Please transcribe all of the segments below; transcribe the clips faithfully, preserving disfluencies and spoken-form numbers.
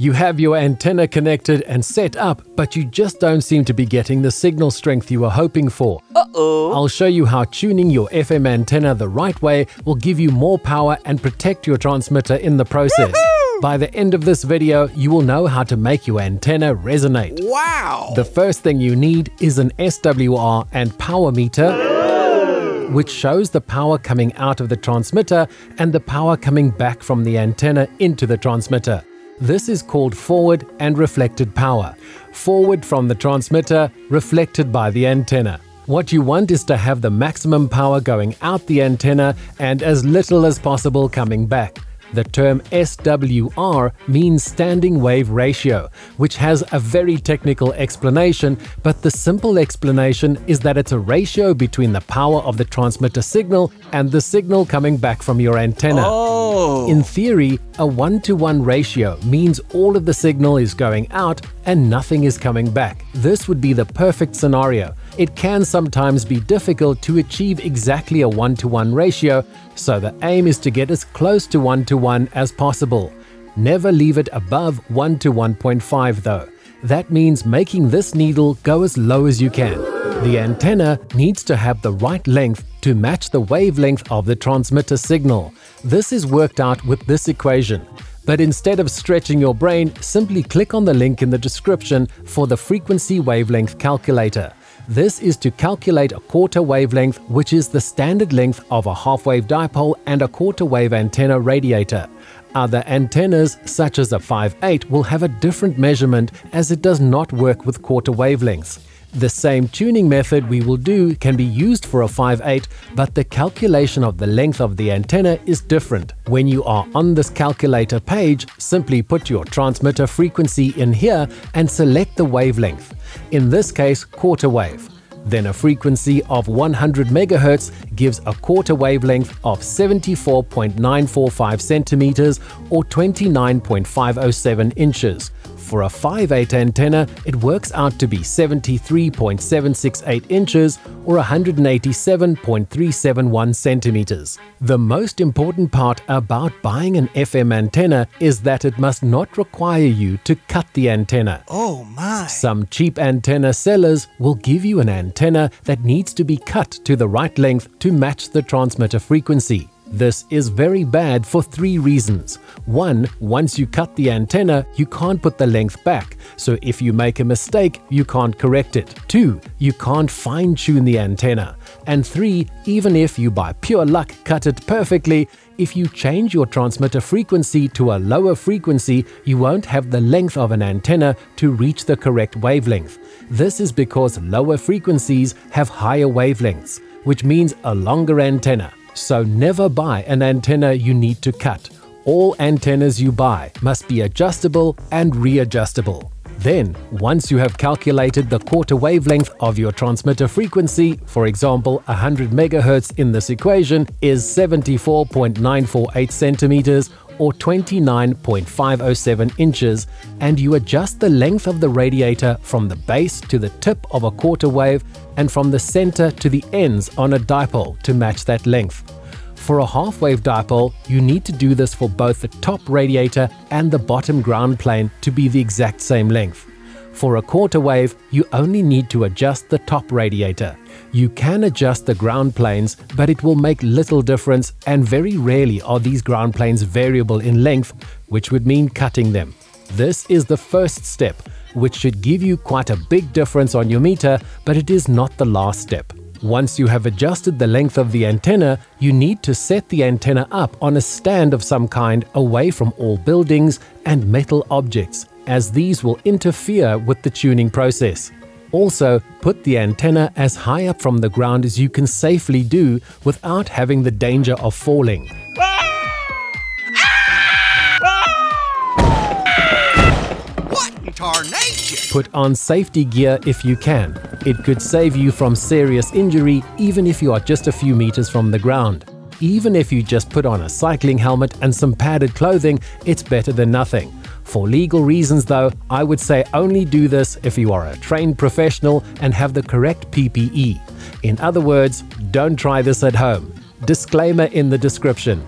You have your antenna connected and set up, but you just don't seem to be getting the signal strength you were hoping for. Uh-oh. I'll show you how tuning your F M antenna the right way will give you more power and protect your transmitter in the process. Woo-hoo! By the end of this video, you will know how to make your antenna resonate. Wow! The first thing you need is an S W R and power meter, which shows the power coming out of the transmitter and the power coming back from the antenna into the transmitter. This is called forward and reflected power. Forward from the transmitter, reflected by the antenna. What you want is to have the maximum power going out the antenna and as little as possible coming back. The term S W R means standing wave ratio, which has a very technical explanation, but the simple explanation is that it's a ratio between the power of the transmitter signal and the signal coming back from your antenna. Oh. In theory, a one to one ratio means all of the signal is going out and nothing is coming back. This would be the perfect scenario. It can sometimes be difficult to achieve exactly a one to one ratio, so the aim is to get as close to one to one as possible. Never leave it above one to one point five though. That means making this needle go as low as you can. The antenna needs to have the right length to match the wavelength of the transmitter signal. This is worked out with this equation. But instead of stretching your brain, simply click on the link in the description for the frequency wavelength calculator. This is to calculate a quarter wavelength, which is the standard length of a half-wave dipole and a quarter-wave antenna radiator. Other antennas, such as a five eight, will have a different measurement as it does not work with quarter wavelengths. The same tuning method we will do can be used for a five eight, but the calculation of the length of the antenna is different. When you are on this calculator page, simply put your transmitter frequency in here and select the wavelength. In this case, quarter wave. Then a frequency of one hundred megahertz gives a quarter wavelength of seventy-four point nine four five centimeters or twenty-nine point five oh seven inches. For a five eight antenna, it works out to be seventy-three point seven six eight inches or one hundred eighty-seven point three seven one centimeters. The most important part about buying an F M antenna is that it must not require you to cut the antenna. Oh my! Some cheap antenna sellers will give you an antenna that needs to be cut to the right length to match the transmitter frequency. This is very bad for three reasons. One, once you cut the antenna, you can't put the length back, so if you make a mistake, you can't correct it. Two, you can't fine-tune the antenna. And three, even if you by pure luck cut it perfectly, if you change your transmitter frequency to a lower frequency, you won't have the length of an antenna to reach the correct wavelength. This is because lower frequencies have higher wavelengths, which means a longer antenna. So never buy an antenna you need to cut. All antennas you buy must be adjustable and readjustable. Then, once you have calculated the quarter wavelength of your transmitter frequency, for example, one hundred megahertz in this equation is seventy-four point nine four eight centimeters or twenty-nine point five oh seven inches, and you adjust the length of the radiator from the base to the tip of a quarter wave and from the center to the ends on a dipole to match that length. For a half-wave dipole, you need to do this for both the top radiator and the bottom ground plane to be the exact same length. For a quarter wave, you only need to adjust the top radiator. You can adjust the ground planes, but it will make little difference, and very rarely are these ground planes variable in length, which would mean cutting them. This is the first step, which should give you quite a big difference on your meter, but it is not the last step. Once you have adjusted the length of the antenna, you need to set the antenna up on a stand of some kind away from all buildings and metal objects, as these will interfere with the tuning process. Also, put the antenna as high up from the ground as you can safely do without having the danger of falling. What in tarnation? Put on safety gear if you can. It could save you from serious injury even if you are just a few meters from the ground. Even if you just put on a cycling helmet and some padded clothing, it's better than nothing. For legal reasons though, I would say only do this if you are a trained professional and have the correct P P E. In other words, don't try this at home. Disclaimer in the description.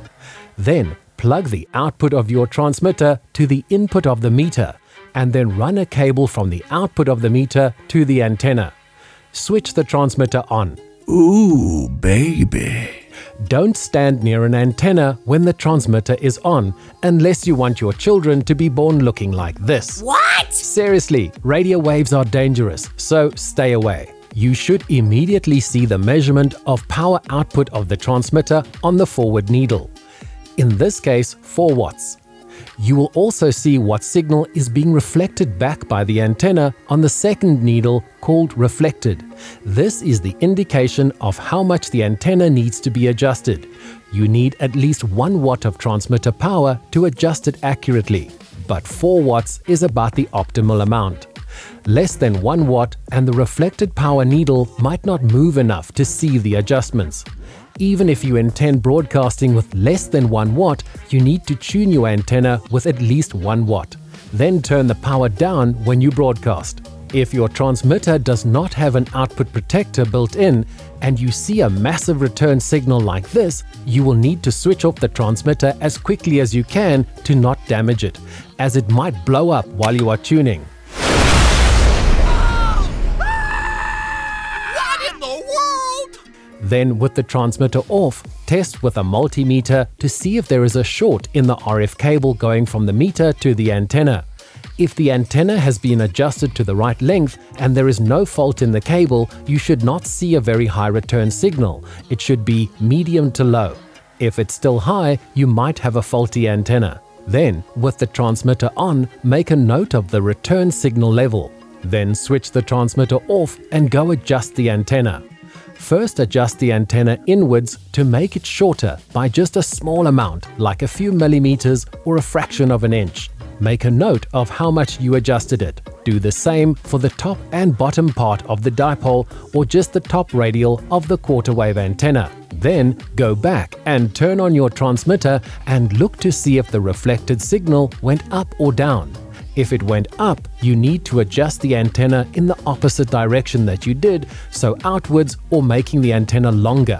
Then, plug the output of your transmitter to the input of the meter, and then run a cable from the output of the meter to the antenna. Switch the transmitter on. Ooh, baby. Don't stand near an antenna when the transmitter is on, unless you want your children to be born looking like this. What? Seriously, radio waves are dangerous, so stay away. You should immediately see the measurement of power output of the transmitter on the forward needle. In this case, four watts. You will also see what signal is being reflected back by the antenna on the second needle, called reflected. This is the indication of how much the antenna needs to be adjusted. You need at least one watt of transmitter power to adjust it accurately, but four watts is about the optimal amount. Less than one watt and the reflected power needle might not move enough to see the adjustments. Even if you intend broadcasting with less than one watt, you need to tune your antenna with at least one watt. Then turn the power down when you broadcast. If your transmitter does not have an output protector built in and you see a massive return signal like this, you will need to switch off the transmitter as quickly as you can to not damage it, as it might blow up while you are tuning. Then, with the transmitter off, test with a multimeter to see if there is a short in the R F cable going from the meter to the antenna. If the antenna has been adjusted to the right length and there is no fault in the cable, you should not see a very high return signal. It should be medium to low. If it's still high, you might have a faulty antenna. Then, with the transmitter on, make a note of the return signal level. Then switch the transmitter off and go adjust the antenna. First, adjust the antenna inwards to make it shorter by just a small amount, like a few millimeters or a fraction of an inch. Make a note of how much you adjusted it. Do the same for the top and bottom part of the dipole, or just the top radial of the quarter-wave antenna. Then, go back and turn on your transmitter and look to see if the reflected signal went up or down. If it went up, you need to adjust the antenna in the opposite direction that you did, so outwards or making the antenna longer.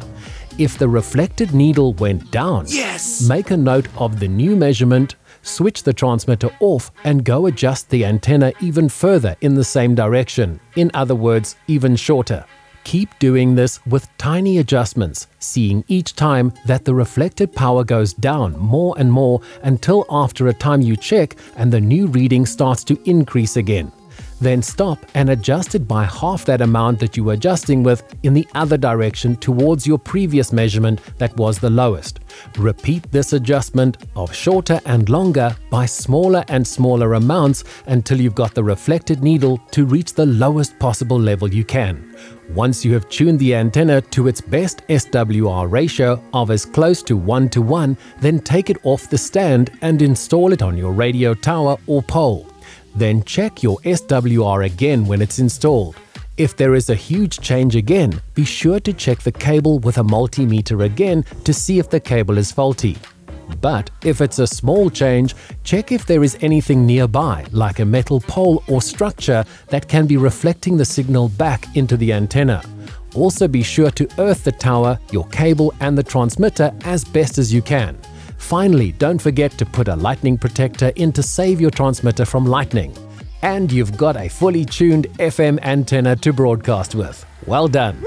If the reflected needle went down, yes! Make a note of the new measurement, switch the transmitter off and go adjust the antenna even further in the same direction, in other words, even shorter. Keep doing this with tiny adjustments, seeing each time that the reflected power goes down more and more until after a time you check and the new reading starts to increase again. Then stop and adjust it by half that amount that you were adjusting with in the other direction towards your previous measurement that was the lowest. Repeat this adjustment of shorter and longer by smaller and smaller amounts until you've got the reflected needle to reach the lowest possible level you can. Once you have tuned the antenna to its best S W R ratio of as close to one to one, then take it off the stand and install it on your radio tower or pole. Then check your S W R again when it's installed. If there is a huge change again, be sure to check the cable with a multimeter again to see if the cable is faulty. But if it's a small change, check if there is anything nearby, like a metal pole or structure that can be reflecting the signal back into the antenna. Also be sure to earth the tower, your cable and the transmitter as best as you can. Finally, don't forget to put a lightning protector in to save your transmitter from lightning. And you've got a fully tuned F M antenna to broadcast with. Well done!